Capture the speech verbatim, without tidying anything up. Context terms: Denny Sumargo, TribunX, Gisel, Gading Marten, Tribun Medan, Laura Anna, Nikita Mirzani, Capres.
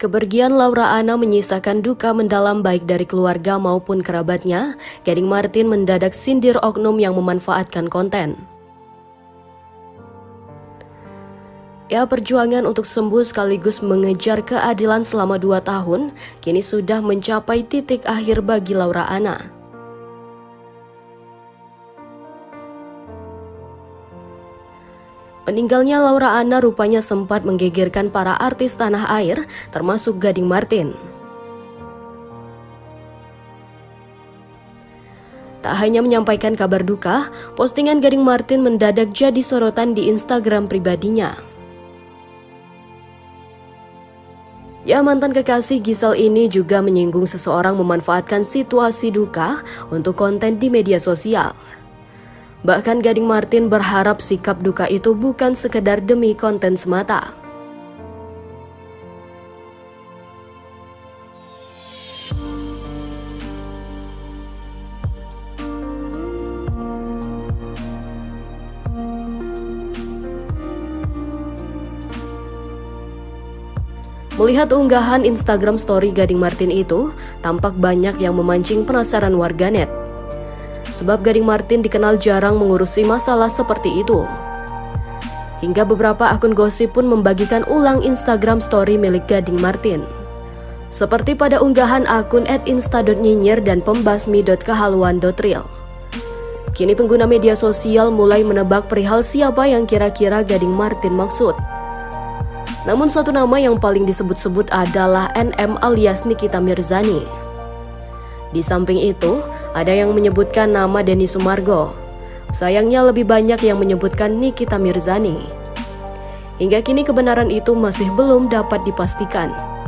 Kepergian Laura Anna menyisakan duka mendalam baik dari keluarga maupun kerabatnya. Gading Marten mendadak sindir oknum yang memanfaatkan konten. Ya, perjuangan untuk sembuh sekaligus mengejar keadilan selama dua tahun, kini sudah mencapai titik akhir bagi Laura Anna. Meninggalnya Laura Anna rupanya sempat menggegerkan para artis tanah air, termasuk Gading Marten. Tak hanya menyampaikan kabar duka, postingan Gading Marten mendadak jadi sorotan di Instagram pribadinya. Ya, mantan kekasih Gisel ini juga menyinggung seseorang memanfaatkan situasi duka untuk konten di media sosial. Bahkan Gading Marten berharap sikap duka itu bukan sekedar demi konten semata. Melihat unggahan Instagram story Gading Marten itu, tampak banyak yang memancing penasaran warganet. Sebab Gading Marten dikenal jarang mengurusi masalah seperti itu. Hingga beberapa akun gosip pun membagikan ulang Instagram story milik Gading Marten. Seperti pada unggahan akun et insta dot nyinyir dan pembasmi dot kehaluan dot real. Kini pengguna media sosial mulai menebak perihal siapa yang kira-kira Gading Marten maksud. Namun satu nama yang paling disebut-sebut adalah N M alias Nikita Mirzani. Di samping itu, ada yang menyebutkan nama Denny Sumargo. Sayangnya lebih banyak yang menyebutkan Nikita Mirzani. Hingga kini kebenaran itu masih belum dapat dipastikan.